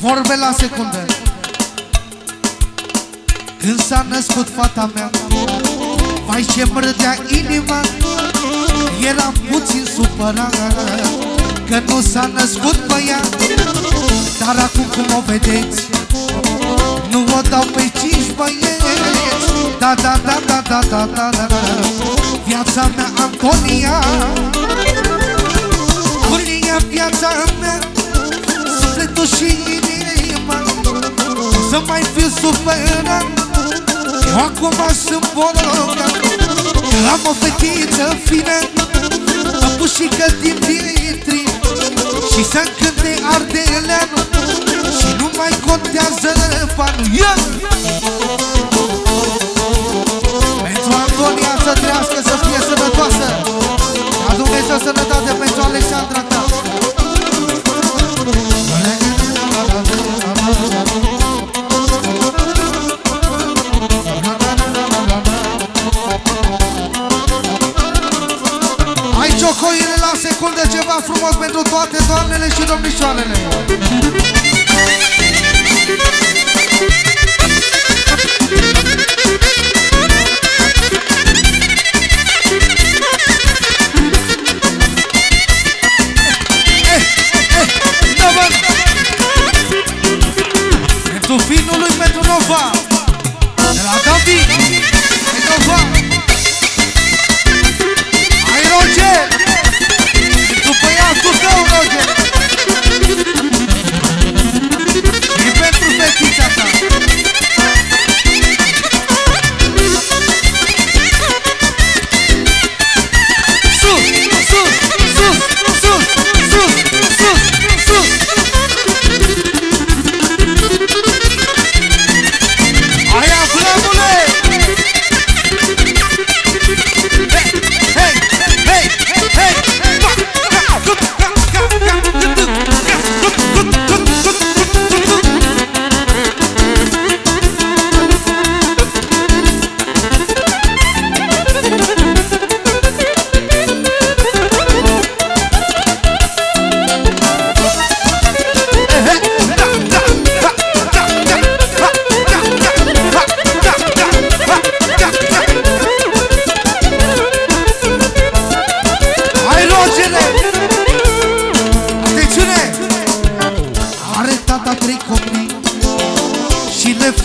Vorbe la secundă. Când s-a născut fata mea, vai ce-mi râdea inima, eram puțin supărat că nu s-a născut băiat. Dar acum cum o vedeți, nu o dau pe 5 băieți. Da, da, da, da, da, da, da, da, da. Viața mea, Antonia, Antonia, viața mea, sufletul și inima, să mai fiu supărat. Eu acum sunt bologat că am o fetiță fină, păpușică din Pietri, și se încânte Ardeleanu, și nu mai contează banul. Pentru Antonia să trăiască, să fie sănătoasă, ca Dumnezeu sănătate pentru Alexandra ta. Hai ciocoile la secundă, ceva frumos pentru toate doamnele și domnișoarele.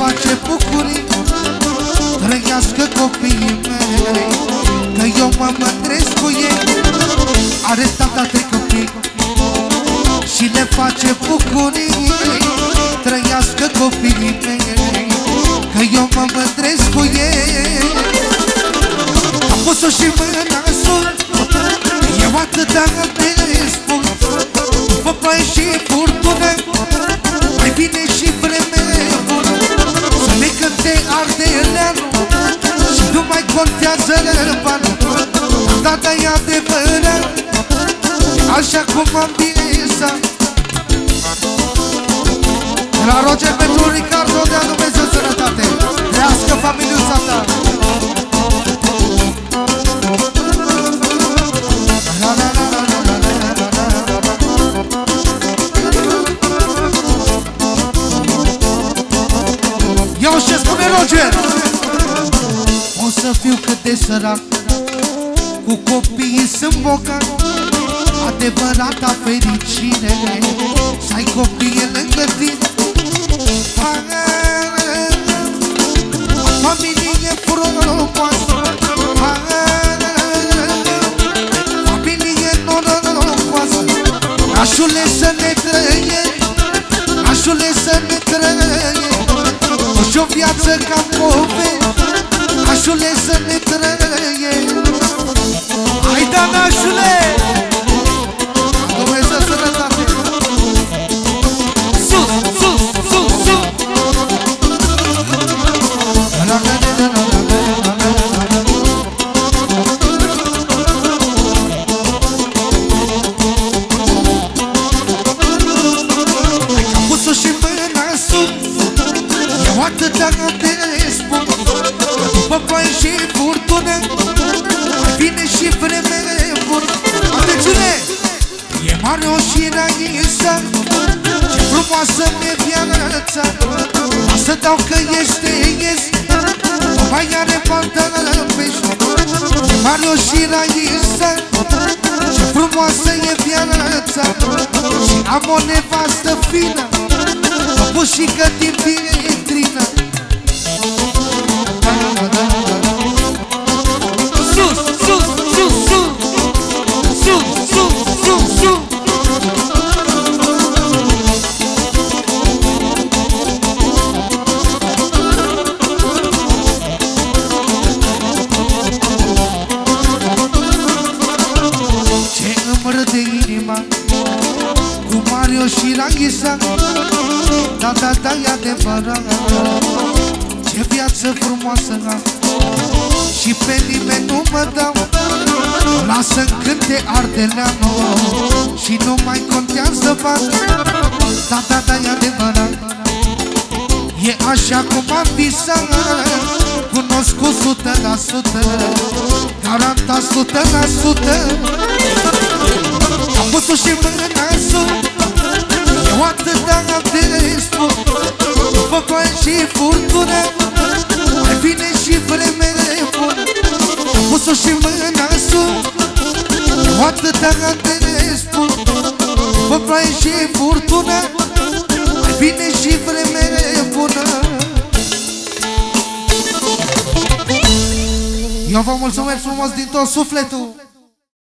Face bucurii, trăiască copiii mei, că eu mă mândresc cu ei. Are tata 3 copii și le face bucurii, trăiască copiii mei, că eu mă mândresc cu ei. Am pus-o și mâna sus, eu atâta te spun, după ploaie și furtune, mai vine și vreme bună. Te arde Ardeleanu și nu mai contează banul. Tata ia de până, așa cum am visat. La Roger pentru Ricardo, dea Dumnezeu sănătate, trească familiuța ta. O să fiu cât de sărac, cu copiii sunt bogat. Adevărata fericire, să-i copiii lângă tine, o familie frumoasă, familie norocoasă. Nașule să ne trăiești, nașule să ne trăiești, și o viață ca pove, nașule să ne trăiești. Hai da, nașule! Dumnezeu sănătate! Sus, sus, sus, sus! cocoaie și furtune, vine și vremele bună. Atențiune! E mare o și înaință, ce frumoasă mi-e viața. O să dau că este, nu mai are pantalăpești. E mare o și înaință, ce frumoasă e viața. Și am o nevastă fină, o pușică din vitrină. Da, da, da, e adevărat. Ce viață frumoasă am, și pe nimeni nu mă dau. Lasă-mi cânte Ardeleanu și nu mai contează bani. Da, da, da, e adevărat. E așa cum am visat, cunosc cu 100%, garanta 100%. Am pus-o și mâna în sus, eu atâta am de spus. Cocoaie și furtună, mai vine și vremele bună. Am pus-o și mâna în sus, eu atâta am de spus. Cocoaie și furtună, mai vine și vremele bună. Eu vă mulțumesc frumos din tot sufletul.